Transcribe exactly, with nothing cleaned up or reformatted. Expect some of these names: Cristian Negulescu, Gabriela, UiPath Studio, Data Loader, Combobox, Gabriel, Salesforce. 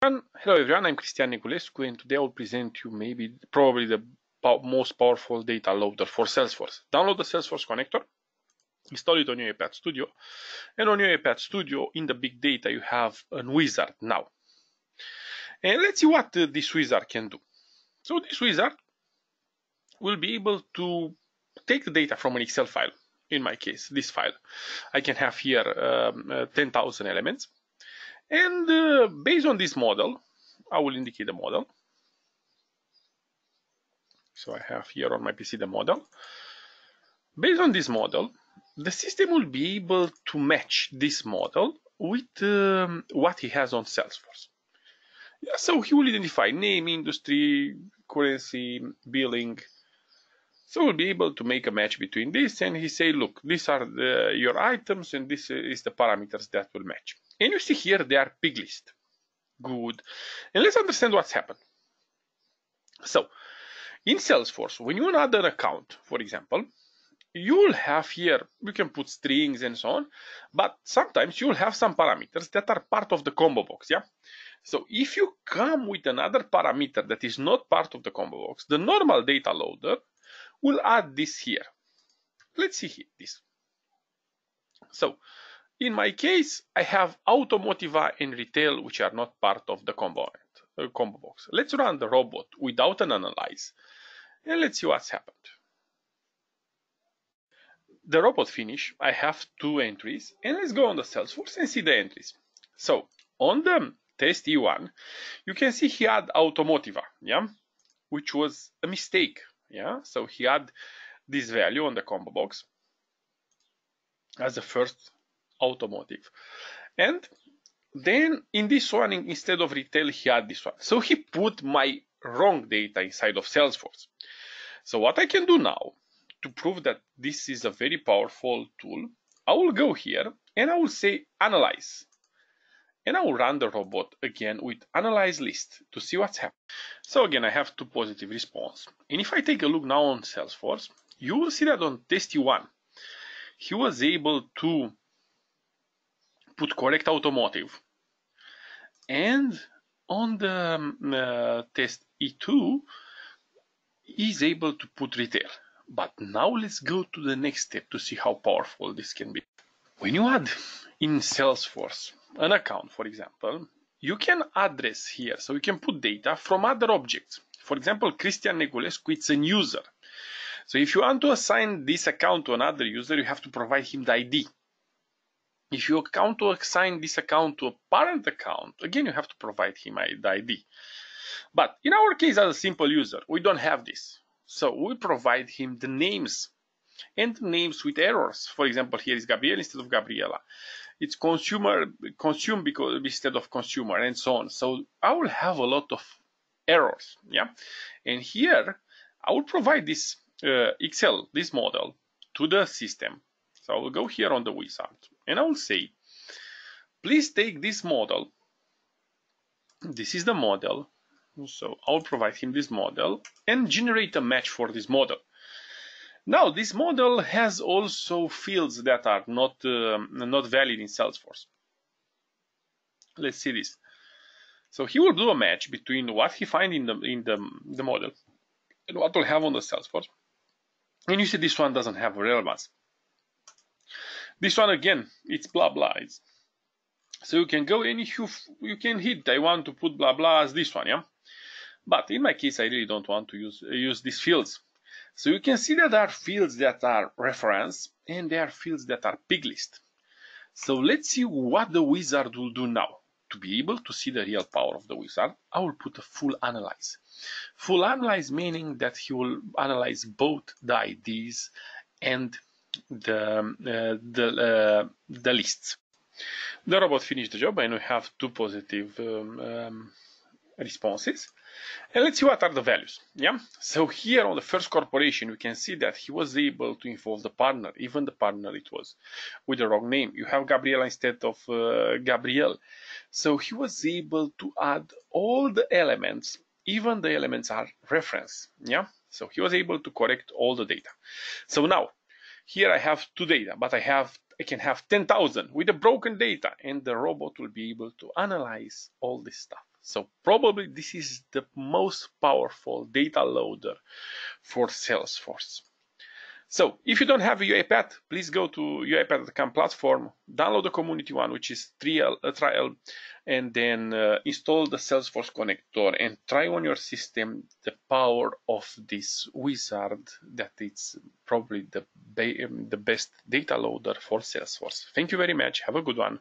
Hello everyone, I'm Cristian Negulescu, and today I'll present you maybe probably the po most powerful data loader for Salesforce. Download the Salesforce connector, install it on UiPath Studio, and on UiPath Studio in the big data you have a wizard now. And let's see what uh, this wizard can do. So this wizard will be able to take the data from an Excel file. In my case, this file. I can have here um, uh, ten thousand elements. And uh, based on this model, I will indicate the model. So I have here on my P C the model. Based on this model, the system will be able to match this model with um, what he has on Salesforce. Yeah, so he will identify name, industry, currency, billing. So we'll be able to make a match between this, and he say, look, these are the, your items, and this is the parameters that will match. And you see here they are pig list. Good. And let's understand what's happened. So in Salesforce, when you add an account, for example, you'll have here, you can put strings and so on, but sometimes you'll have some parameters that are part of the combo box. Yeah. So if you come with another parameter that is not part of the combo box, the normal data loader will add this here. Let's see here, this. So in my case, I have automotive and retail, which are not part of the combo, uh, combo box. Let's run the robot without an analyze, and let's see what's happened. The robot finish, I have two entries, and let's go on the Salesforce and see the entries. So on the test E one, you can see he had automotive, yeah, which was a mistake, yeah. So he had this value on the combo box as the first automotive, and then in this one, instead of retail, he had this one. So he put my wrong data inside of Salesforce. So what I can do now to prove that this is a very powerful tool, I will go here and I will say analyze, and I will run the robot again with analyze list to see what's happened. So again, I have two positive response, and if I take a look now on Salesforce, you will see that on test E one, he was able to put correct automotive, and on the um, uh, test E two is able to put retail. But now let's go to the next step to see how powerful this can be. When you add in Salesforce an account, for example, you can address here, so you can put data from other objects. For example, Cristian Negulescu, it's a user. So if you want to assign this account to another user, you have to provide him the I D. If you want to assign this account to a parent account, again, you have to provide him the I D. But in our case, as a simple user, we don't have this. So we provide him the names, and names with errors. For example, here is Gabriel instead of Gabriela. It's consumer, consume because, instead of consumer, and so on. So I will have a lot of errors. Yeah. And here, I will provide this uh, Excel, this model, to the system. So I will go here on the wizard, and I will say, please take this model. This is the model. So I'll provide him this model and generate a match for this model. Now, this model has also fields that are not, um, not valid in Salesforce. Let's see this. So he will do a match between what he finds in the, in the, the model and what will have on the Salesforce. And you see this one doesn't have relevance. This one again, it's blah blah. It's, so you can go and you, you can hit, I want to put blah blah as this one, yeah. But in my case, I really don't want to use use these fields. So you can see that there are fields that are reference and there are fields that are pig list. So let's see what the wizard will do now. To be able to see the real power of the wizard, I will put a full analyze. Full analyze meaning that he will analyze both the I Ds and the uh, the uh, the lists. The robot finished the job, and we have two positive um, um, responses. And let's see what are the values. Yeah. So here on the first corporation, we can see that he was able to involve the partner, even the partner it was with the wrong name. You have Gabriela instead of uh, Gabriel. So he was able to add all the elements, even the elements are reference. Yeah. So he was able to correct all the data. So now, here I have two data, but I have I can have ten thousand with the broken data, and the robot will be able to analyze all this stuff. So probably this is the most powerful data loader for Salesforce. So if you don't have UiPath, please go to UiPath dot com platform, download the community one, which is trial, a trial, and then uh, install the Salesforce connector and try on your system the power of this wizard that it's probably the, the best data loader for Salesforce. Thank you very much. Have a good one.